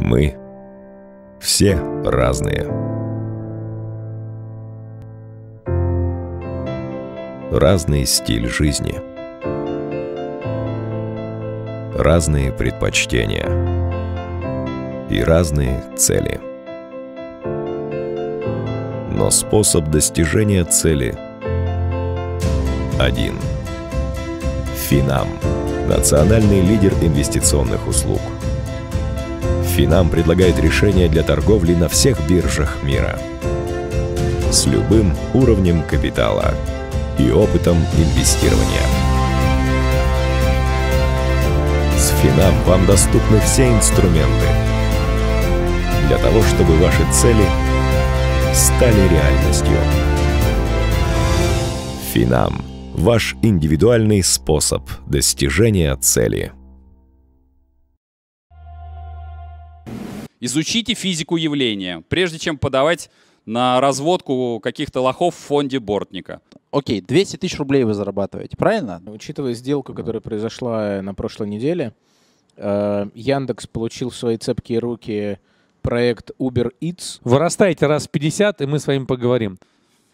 Мы все разные. Разный стиль жизни. Разные предпочтения. И разные цели. Но способ достижения цели один. Финам. Национальный лидер инвестиционных услуг. Финам предлагает решения для торговли на всех биржах мира. С любым уровнем капитала и опытом инвестирования. С Финам вам доступны все инструменты для того, чтобы ваши цели стали реальностью. Финам. Ваш индивидуальный способ достижения цели. Изучите физику явления, прежде чем подавать на разводку каких-то лохов в фонде бортника. Окей, 200 тысяч рублей вы зарабатываете, правильно? Учитывая сделку, которая произошла на прошлой неделе, Яндекс получил в свои цепкие руки проект Uber Eats. Вырастайте раз 50, и мы с вами поговорим.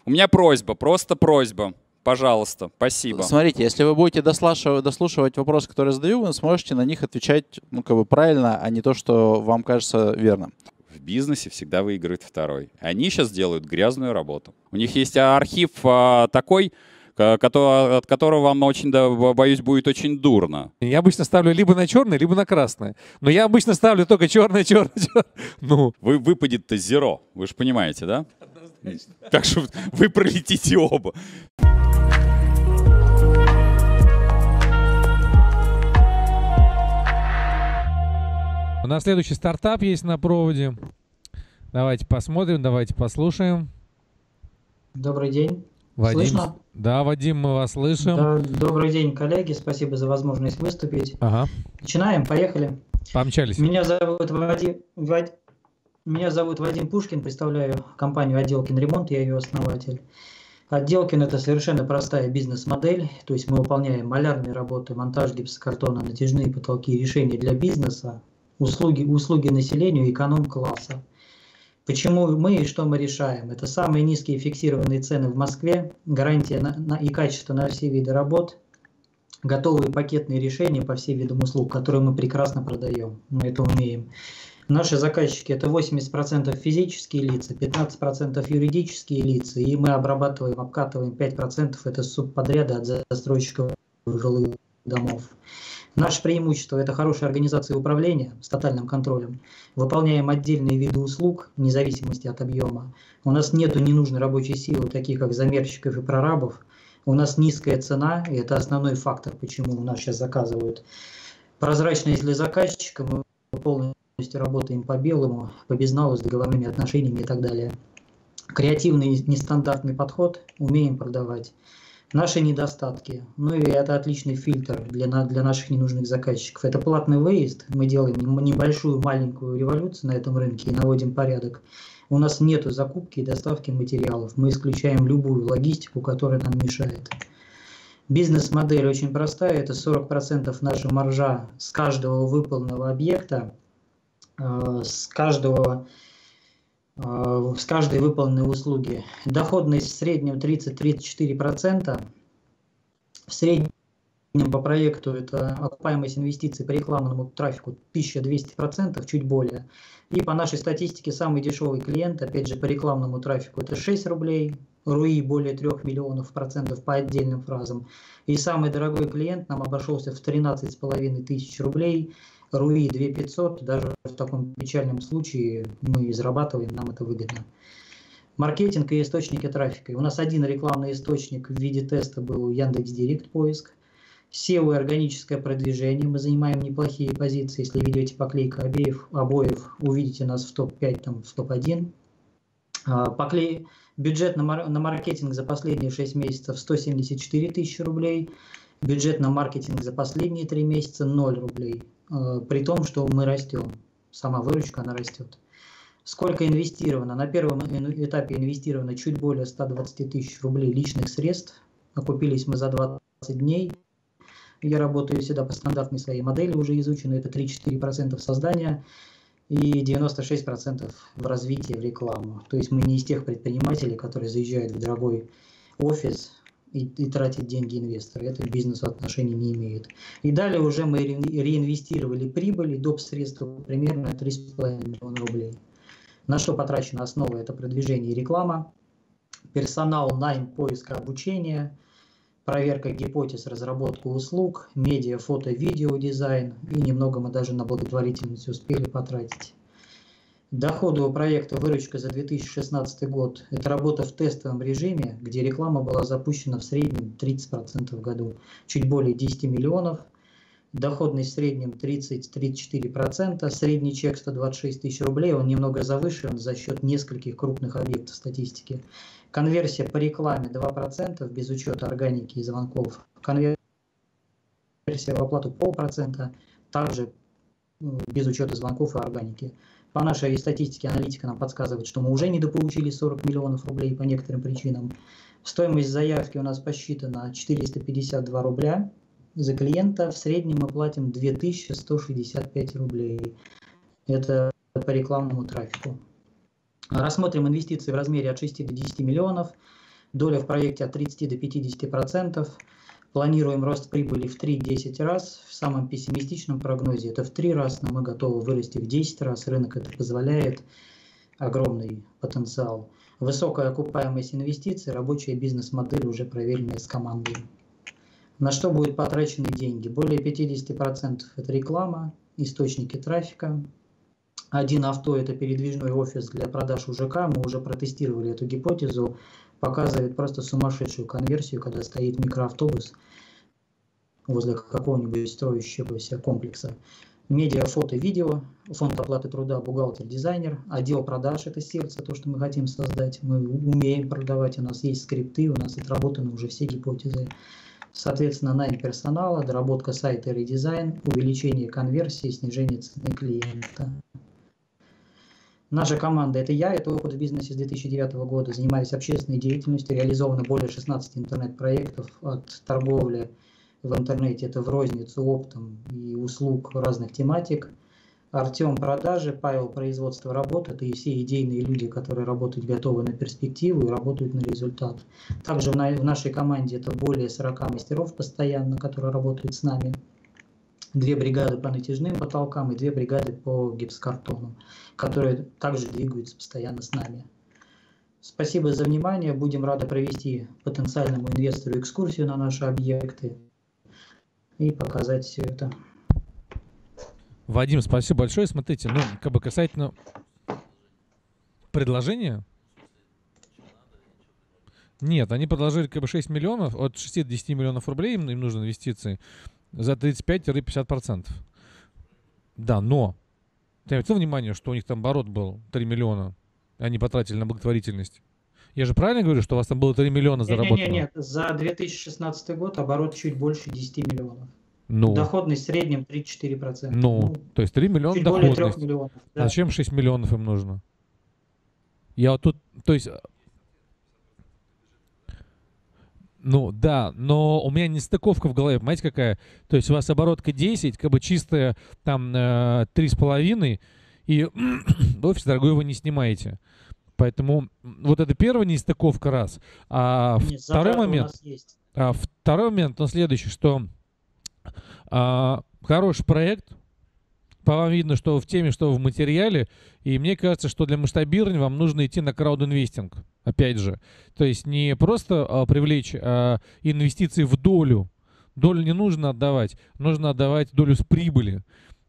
У меня просьба, просто просьба. Пожалуйста, спасибо. Смотрите, если вы будете дослушивать вопросы, которые задаю, вы сможете на них отвечать правильно, а не то, что вам кажется верным. В бизнесе всегда выиграет второй. Они сейчас делают грязную работу. У них есть архив такой, от которого вам, очень, боюсь, будет очень дурно. Я обычно ставлю либо на черное, либо на красное. Но я обычно ставлю только черное. Ну. Вы выпадет-то зеро, вы же понимаете, да? Однозначно. Так что вы пролетите оба. У нас следующий стартап есть на проводе. Давайте посмотрим, давайте послушаем. Добрый день. Вадим. Слышно? Да, Вадим, мы вас слышим. Да, добрый день, коллеги. Спасибо за возможность выступить. Ага. Начинаем, поехали. Помчались. Меня зовут Вадим Пушкин. Представляю компанию «Отделкин Ремонт». Я ее основатель. «Отделкин» — это совершенно простая бизнес-модель. То есть мы выполняем малярные работы, монтаж гипсокартона, натяжные потолки, решения для бизнеса, услуги населению эконом-класса. Почему мы и что мы решаем? Это самые низкие фиксированные цены в Москве, гарантия и качество на все виды работ, готовые пакетные решения по всем видам услуг, которые мы прекрасно продаем, мы это умеем. Наши заказчики — это 80% физические лица, 15% юридические лица, и мы обрабатываем, обкатываем 5% — это субподряды от застройщиков жилых домов. Наше преимущество – это хорошая организация управления с тотальным контролем. Выполняем отдельные виды услуг, вне зависимости от объема. У нас нет ненужной рабочей силы, таких как замерщиков и прорабов. У нас низкая цена, и это основной фактор, почему у нас сейчас заказывают. Прозрачность для заказчика, мы полностью работаем по белому, по безналу, с договорными отношениями и так далее. Креативный, нестандартный подход, умеем продавать. Наши недостатки. Ну и это отличный фильтр для наших ненужных заказчиков. Это платный выезд. Мы делаем небольшую, маленькую революцию на этом рынке и наводим порядок. У нас нет закупки и доставки материалов. Мы исключаем любую логистику, которая нам мешает. Бизнес-модель очень простая. Это 40% нашей маржи с каждого выполненного объекта, с каждой выполненной услуги. Доходность в среднем 30-34%. В среднем по проекту это окупаемость инвестиций по рекламному трафику 1200%, чуть более. И по нашей статистике самый дешевый клиент, опять же, по рекламному трафику это 6 рублей, РУИ более 3 миллионов% по отдельным фразам. И самый дорогой клиент нам обошелся в 13 500 рублей, РУИ 2500, даже в таком печальном случае мы зарабатываем, нам это выгодно. Маркетинг и источники трафика. У нас один рекламный источник в виде теста был Яндекс.Директ поиск. SEO и органическое продвижение. Мы занимаем неплохие позиции. Если ведете поклейку обоев, увидите нас в топ-5, там, в топ-1. Бюджет на маркетинг за последние 6 месяцев 174 тысячи рублей. Бюджет на маркетинг за последние 3 месяца 0 рублей. При том, что мы растем. Сама выручка, она растет. Сколько инвестировано? На первом этапе инвестировано чуть более 120 тысяч рублей личных средств. Окупились мы за 20 дней. Я работаю всегда по стандартной своей модели, уже изученной. Это 3-4% создания. и 96% в развитии, в рекламу. То есть мы не из тех предпринимателей, которые заезжают в дорогой офис и тратят деньги инвестора. Это к бизнесу отношения не имеет. И далее уже мы реинвестировали прибыль и доп. Средства примерно 3,5 миллиона рублей. На что потрачена основа? Это продвижение и реклама, персонал, найм, поиск, обучение, проверка гипотез, разработка услуг, медиа, фото, видео, дизайн. И немного мы даже на благотворительность успели потратить. Доходы проекта, выручка за 2016 год. Это работа в тестовом режиме, где реклама была запущена в среднем 30% в году, чуть более 10 миллионов. Доходность в среднем 30-34%, средний чек 126 тысяч рублей, он немного завышен за счет нескольких крупных объектов статистики. Конверсия по рекламе 2%, без учета органики и звонков. Конверсия в оплату 0,5%, также без учета звонков и органики. По нашей статистике аналитика нам подсказывает, что мы уже недополучили 40 миллионов рублей по некоторым причинам. Стоимость заявки у нас посчитана 452 рубля. За клиента в среднем мы платим 2165 рублей. Это по рекламному трафику. Рассмотрим инвестиции в размере от 6 до 10 миллионов. Доля в проекте от 30 до 50%. Планируем рост прибыли в 3-10 раз. В самом пессимистичном прогнозе это в 3 раз, но мы готовы вырасти в 10 раз. Рынок это позволяет. Огромный потенциал. Высокая окупаемость инвестиций, рабочая бизнес-модель уже проверенная с командой. На что будут потрачены деньги? Более 50% это реклама, источники трафика. Один авто это передвижной офис для продаж УЖК. Мы уже протестировали эту гипотезу. Показывает просто сумасшедшую конверсию, когда стоит микроавтобус возле какого-нибудь строящегося комплекса. Медиа, фото, видео, фонд оплаты труда, бухгалтер, дизайнер. Отдел продаж это сердце, то, что мы хотим создать. Мы умеем продавать, у нас есть скрипты, у нас отработаны уже все гипотезы. Соответственно, найм персонала, доработка сайта и редизайн, увеличение конверсии, снижение цены клиента. Наша команда – это я, это опыт в бизнесе с 2009 года, занимаюсь общественной деятельностью, реализовано более 16 интернет-проектов от торговли в интернете, это в розницу, оптом и услуг разных тематик. Артем – продажи, Павел – производство работы, это и все идейные люди, которые работают готовы на перспективу и работают на результат. Также в нашей команде это более 40 мастеров постоянно, которые работают с нами. 2 бригады по натяжным потолкам и 2 бригады по гипсокартону, которые также двигаются постоянно с нами. Спасибо за внимание, будем рады провести потенциальному инвестору экскурсию на наши объекты и показать все это. Вадим, спасибо большое. Смотрите, ну, как бы касательно предложения. Нет, они предложили как бы 6 миллионов, от 6 до 10 миллионов рублей им нужны инвестиции за 35-50%. Да, но ты обратил внимание, что у них там оборот был 3 миллиона, они потратили на благотворительность. Я же правильно говорю, что у вас там было 3 миллиона заработано? Нет, за 2016 год оборот чуть больше 10 миллионов. Ну, доходность в среднем 3-4%. Ну, то есть 3 миллиона чуть доходность. Более 3 миллионов, да. Зачем 6 миллионов им нужно? Я вот тут, то есть... Ну, да, но у меня нестыковка в голове, понимаете, какая? То есть у вас оборотка 10, как бы чистая, там, 3,5, и офис дорогой вы не снимаете. Поэтому вот это первая нестыковка раз. А нет, второй момент... второй момент, он следующий, что... Хороший проект, по вам видно, что в теме, что в материале, и мне кажется, что для масштабирования вам нужно идти на краудинвестинг, опять же. То есть не просто привлечь инвестиции в долю, долю не нужно отдавать долю с прибыли.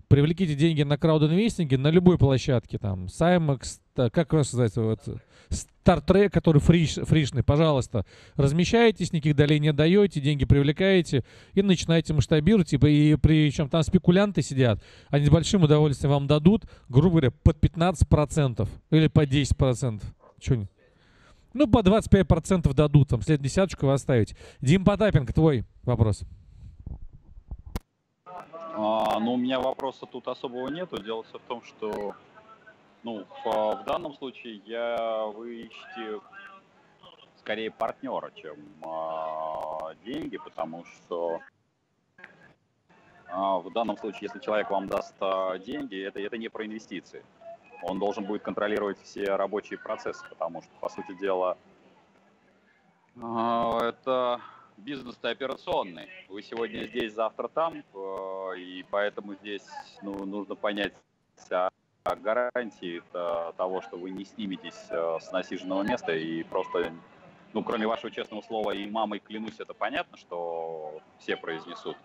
Привлеките деньги на краудинвестинге на любой площадке, там, Саймакс, как вас называется, вот, Стартрек, который фришный, пожалуйста, размещаетесь, никаких долей не даете, деньги привлекаете и начинаете масштабировать, и причем там спекулянты сидят, они с большим удовольствием вам дадут, грубо говоря, под 15% или по 10%, что-нибудь. Ну, по 25% дадут, там, след десяточку вы оставите. Дим Потапенко, твой вопрос. Ну, у меня вопроса тут особого нету. Дело все в том, что ну, в данном случае вы ищете скорее партнера, чем деньги, потому что в данном случае, если человек вам даст деньги, это не про инвестиции. Он должен будет контролировать все рабочие процессы, потому что, по сути дела, это бизнес-то операционный. Вы сегодня здесь, завтра там, и поэтому здесь нужно понять гарантии того, что вы не сниметесь с насиженного места и просто, кроме вашего честного слова и мамой клянусь, это понятно, что все произнесут.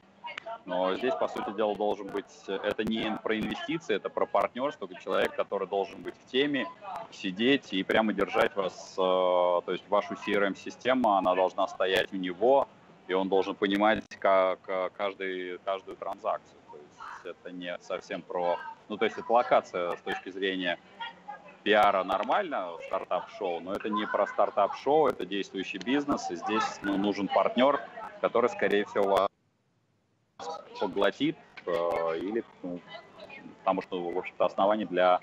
Но здесь, по сути дела, должен быть, это не про инвестиции, это про партнерство, человек, который должен быть в теме, сидеть и прямо держать вас, то есть вашу CRM-систему, она должна стоять у него, и он должен понимать каждую транзакцию. То есть это не совсем про, то есть это локация с точки зрения пиара нормально, стартап-шоу, но это не про стартап-шоу, это действующий бизнес, и здесь нужен партнер, который, скорее всего, вас поглотит, или потому что, в общем-то, основание для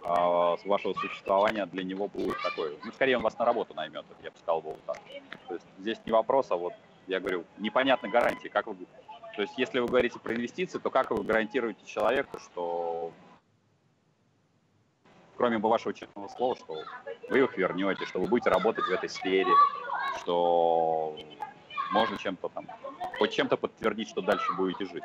вашего существования для него будет такое. Скорее он вас на работу наймет, я бы сказал, вот так. То есть здесь не вопрос, а вот я говорю, непонятны гарантии, как вы. То есть если вы говорите про инвестиции, то как вы гарантируете человеку, что кроме вашего честного слова, что вы их вернете, что вы будете работать в этой сфере, что можно чем-то там, хоть чем-то подтвердить, что дальше будете жить.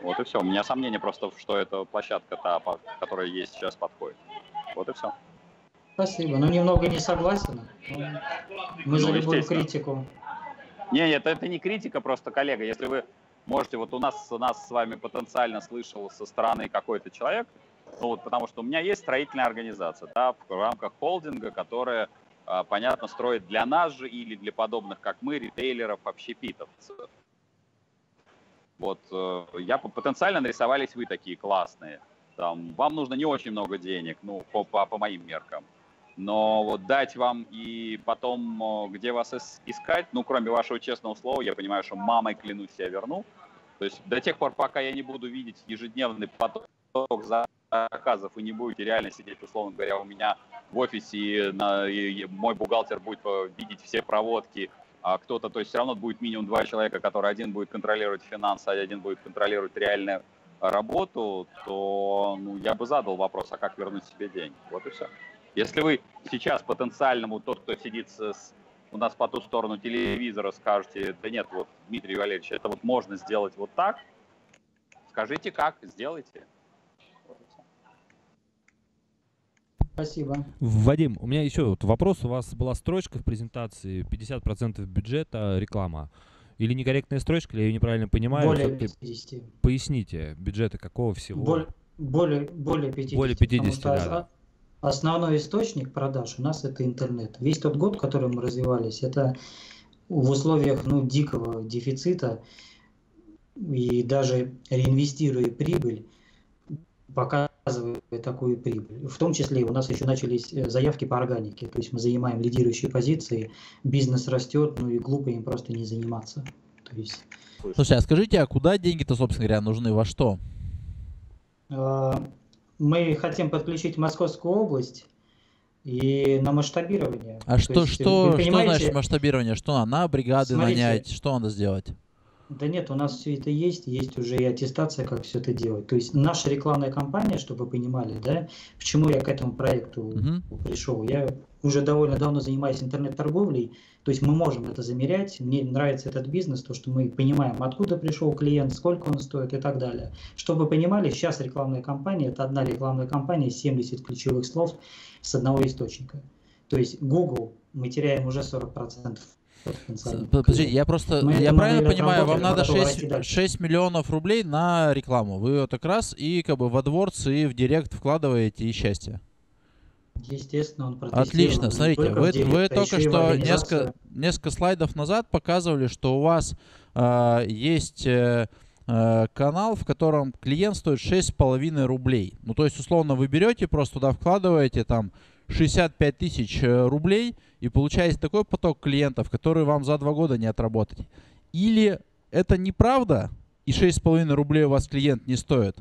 Вот и все. У меня сомнения просто, что эта площадка, та, которая есть сейчас, подходит. Вот и все. Спасибо. Немного не согласен. Мы за любую критику. Нет, это не критика, просто, коллега. Если вы можете, вот у нас с вами потенциально слышал со стороны какой-то человек, потому что у меня есть строительная организация, да, в рамках холдинга, которая... понятно, строит для нас же или для подобных, как мы, ритейлеров, общепитовцев. Вот, потенциально нарисовались вы такие классные. Там, вам нужно не очень много денег, по моим меркам. Но вот дать вам и потом, где вас искать, кроме вашего честного слова, я понимаю, что мамой клянусь, я верну. То есть до тех пор, пока я не буду видеть ежедневный поток заказов, и не будете реально сидеть, условно говоря, у меня в офисе, и мой бухгалтер будет видеть все проводки, а кто-то, то есть все равно будет минимум два человека, которые один будет контролировать финансы, а один будет контролировать реальную работу, то я бы задал вопрос, а как вернуть себе деньги? Вот и все. Если вы сейчас потенциальному, тот, кто сидит у нас по ту сторону телевизора, скажете, да нет, вот, Дмитрий Валерьевич, это вот можно сделать вот так, скажите как, сделайте. Спасибо. Вадим, у меня еще вот вопрос. У вас была строчка в презентации 50% бюджета реклама. Или некорректная строчка, или я ее неправильно понимаю? Более 50. Поясните, бюджета какого всего? Более 50. Более 50, да. Основной источник продаж у нас это интернет. Весь тот год, который мы развивались, это в условиях дикого дефицита и даже реинвестируя прибыль, показывает такую прибыль. В том числе у нас еще начались заявки по органике. То есть мы занимаем лидирующие позиции, бизнес растет, и глупо им просто не заниматься. То есть... Слушай, а скажите, а куда деньги-то, собственно говоря, нужны, во что? Мы хотим подключить Московскую область и на масштабирование. А что значит масштабирование? Что надо бригады нанять? Что надо сделать? Да нет, у нас все это есть уже и аттестация, как все это делать. То есть наша рекламная кампания, чтобы вы понимали, да, почему я к этому проекту пришел. Я уже довольно давно занимаюсь интернет-торговлей, то есть мы можем это замерять. Мне нравится этот бизнес, то, что мы понимаем, откуда пришел клиент, сколько он стоит и так далее. Чтобы вы понимали, сейчас рекламная кампания, это одна рекламная кампания, 70 ключевых слов с одного источника. То есть Google мы теряем уже 40%. Подождите, я правильно понимаю, вам надо 6 миллионов рублей на рекламу. Вы вот так раз и в AdWords и в Директ вкладываете, и счастье. Естественно, он протестировал. Отлично, смотрите, вы только что несколько слайдов назад показывали, что у вас есть канал, в котором клиент стоит 6,5 рублей. То есть, условно, вы берете, просто туда вкладываете там 65 тысяч рублей и получаете такой поток клиентов, который вам за 2 года не отработать. Или это неправда, и 6,5 рублей у вас клиент не стоит?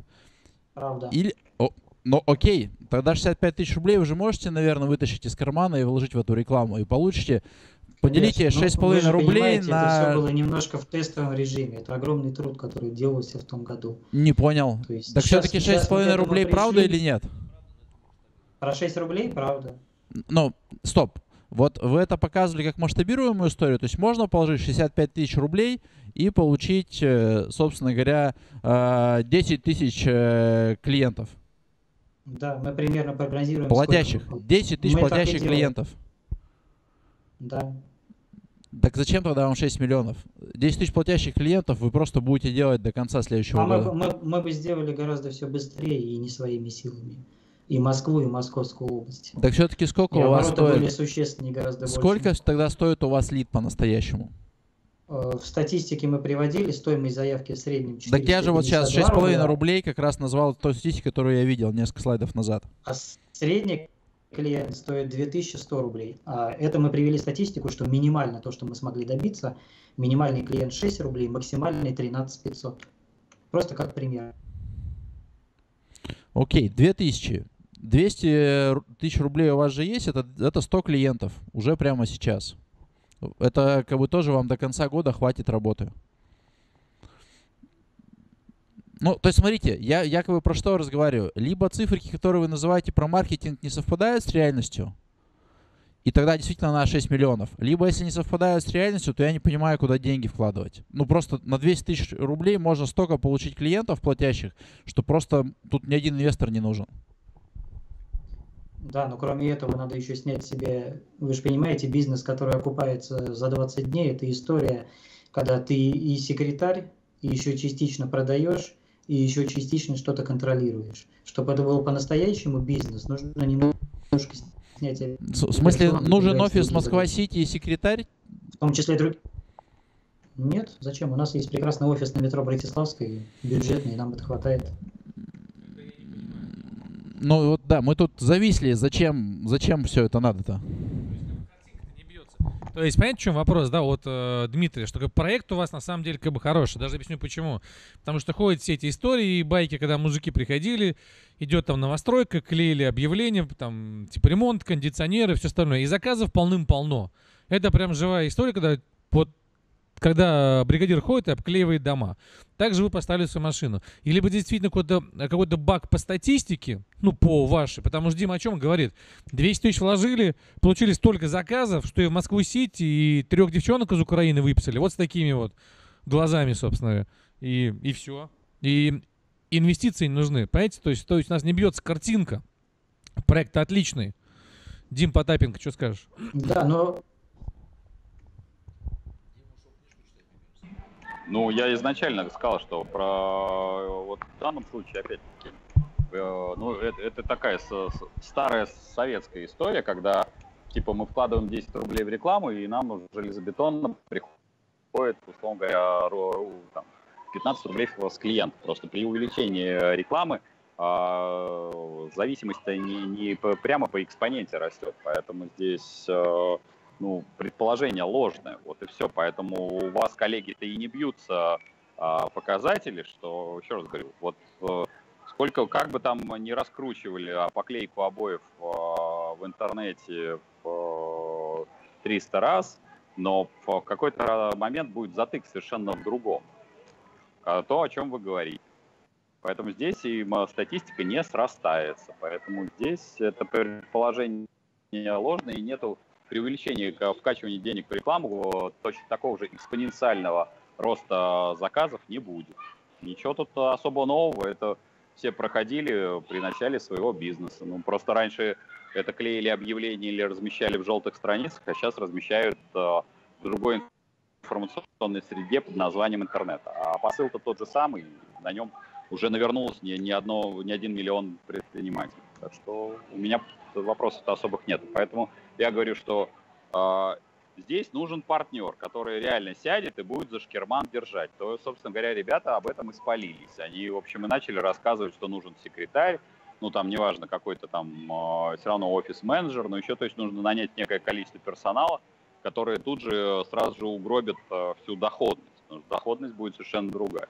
Правда. Или... Но окей, тогда 65 тысяч рублей вы же можете, наверное, вытащить из кармана и вложить в эту рекламу, и получите Поделите 6,5 ну, рублей на... Это все было немножко в тестовом режиме. Это огромный труд, который делался в том году. Не понял. Есть, так все-таки 6,5 рублей правда или нет? Про 6 рублей правда. Ну, стоп. Вот вы это показывали как масштабируемую историю. То есть можно положить 65 тысяч рублей и получить, собственно говоря, 10 тысяч клиентов. Да, мы примерно прогнозируем. Платящих. Сколько... 10 тысяч платящих клиентов. Да. Так зачем тогда вам 6 миллионов? 10 тысяч платящих клиентов вы просто будете делать до конца следующего года. Мы бы сделали гораздо все быстрее и не своими силами. И Москву, и Московскую область. Так все-таки сколько и у вас стоит? Были существеннее гораздо сколько больше. Тогда стоит у вас лид по-настоящему? В статистике мы приводили стоимость заявки в среднем 4. Так я же вот сейчас 6,5 рублей как раз назвал той статистике, которую я видел несколько слайдов назад. А средний клиент стоит 2100 рублей. Это мы привели статистику, что минимально то, что мы смогли добиться, минимальный клиент 6 рублей, максимальный 13500. Просто как пример. Окей, 2000. 200 тысяч рублей у вас же есть, это 100 клиентов уже прямо сейчас. Это как бы тоже вам до конца года хватит работы. Ну, то есть смотрите, я как бы про что разговариваю. Либо цифры, которые вы называете про маркетинг, не совпадают с реальностью, и тогда действительно на 6 миллионов. Либо если не совпадают с реальностью, то я не понимаю, куда деньги вкладывать. Ну, просто на 200 тысяч рублей можно столько получить клиентов платящих, что просто тут ни один инвестор не нужен. Да, но кроме этого надо еще снять себе, вы же понимаете, бизнес, который окупается за 20 дней, это история, когда ты и секретарь, и еще частично продаешь, и еще частично что-то контролируешь. Чтобы это был по-настоящему бизнес, нужно немножко снять... В смысле, нужен офис Москва-Сити и секретарь? В том числе другие... Нет, зачем? У нас есть прекрасный офис на метро Братиславской, бюджетный, нам это хватает. Ну вот да, мы тут зависли, зачем все это надо-то? То есть, понимаете, в чем вопрос, да, вот Дмитрия, что проект у вас на самом деле как бы хороший, даже объясню почему. Потому что ходят все эти истории и байки, когда мужики приходили, идет там новостройка, клеили объявления, там типа ремонт, кондиционеры, все остальное. И заказов полным-полно. Это прям живая история, когда вот... Когда бригадир ходит и обклеивает дома. Также вы поставили свою машину. И либо действительно какой-то баг по статистике, ну, по вашей, потому что Дима о чем говорит. 200 тысяч вложили, получили столько заказов, что и в Москву-Сити, и 3 девчонок из Украины выписали. Вот с такими вот глазами, собственно. И все. И инвестиции не нужны. Понимаете? То есть у нас не бьется картинка. Проект отличный. Дим Потапенко, что скажешь? Да, но... Ну, я изначально сказал, что про вот в данном случае, опять-таки, ну, это такая старая советская история, когда, типа, мы вкладываем 10 рублей в рекламу, и нам железобетонно приходит, условно говоря, там, 15 рублей с клиента. Просто при увеличении рекламы зависимость-то не прямо по экспоненте растет, поэтому здесь... Ну, предположение ложное, вот и все. Поэтому у вас, коллеги-то, и не бьются показатели, что, еще раз говорю, вот сколько, как бы там не раскручивали поклейку обоев в интернете 300 раз, но в какой-то момент будет затык совершенно в другом. То, о чем вы говорите. Поэтому здесь и статистика не срастается. Поэтому здесь это предположение ложное, и нету при увеличении вкачивания денег в рекламу точно такого же экспоненциального роста заказов не будет. Ничего тут особо нового, это все проходили при начале своего бизнеса. Ну, просто раньше это клеили объявления или размещали в желтых страницах, а сейчас размещают в другой информационной среде под названием интернет. А посыл-то тот же самый, на нем уже навернулось ни один миллион предпринимателей. Так что у меня вопросов-то особых нет. Поэтому я говорю, что здесь нужен партнер, который реально сядет и будет за шкирман держать. То, собственно говоря, ребята об этом и спалились. Они, в общем, и начали рассказывать, что нужен секретарь, ну там неважно, какой-то там все равно офис-менеджер, но еще то есть нужно нанять некое количество персонала, которые тут же сразу же угробят всю доходность. Потому что доходность будет совершенно другая.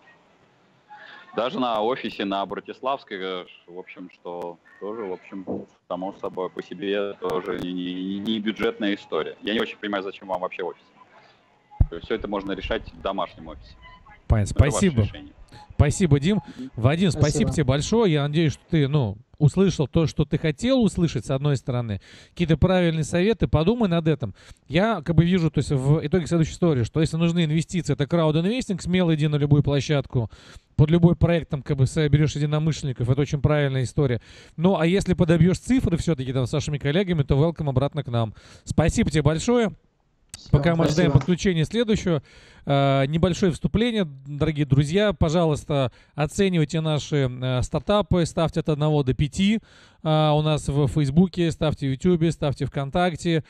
Даже на офисе на Братиславской, в общем, что тоже, в общем, само собой по себе тоже не бюджетная история. Я не очень понимаю, зачем вам вообще офис. Все это можно решать в домашнем офисе. Понятно. Спасибо. Спасибо, Дим. Вадим, спасибо тебе большое. Я надеюсь, что ты, услышал то, что ты хотел услышать, с одной стороны. Какие-то правильные советы, подумай над этим. Я как бы вижу, то есть в итоге следующей истории, что если нужны инвестиции, это краудинвестинг, смело иди на любую площадку, под любой проект там как бы соберешь единомышленников, это очень правильная история. Ну, а если подобьешь цифры все-таки там с нашими коллегами, то welcome обратно к нам. Спасибо тебе большое. Пока мы ожидаем подключения следующего, небольшое вступление, дорогие друзья, пожалуйста, оценивайте наши стартапы, ставьте от 1 до 5 у нас в Фейсбуке, ставьте в Ютубе, ставьте ВКонтакте.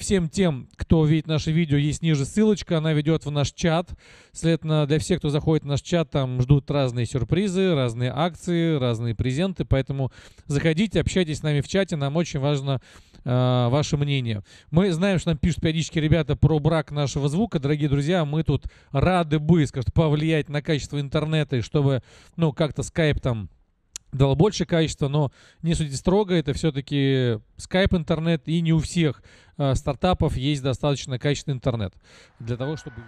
Всем тем, кто видит наше видео, есть ниже ссылочка, она ведет в наш чат. Следовательно, для всех, кто заходит в наш чат, там ждут разные сюрпризы, разные акции, разные презенты, поэтому заходите, общайтесь с нами в чате, нам очень важно ваше мнение. Мы знаем, что нам пишут периодически ребята про брак нашего звука. Дорогие друзья, мы тут рады бы, скажем, повлиять на качество интернета, и чтобы, как-то скайп там дало больше качества, но не судите строго, это все-таки скайп-интернет, и не у всех стартапов есть достаточно качественный интернет для того, чтобы...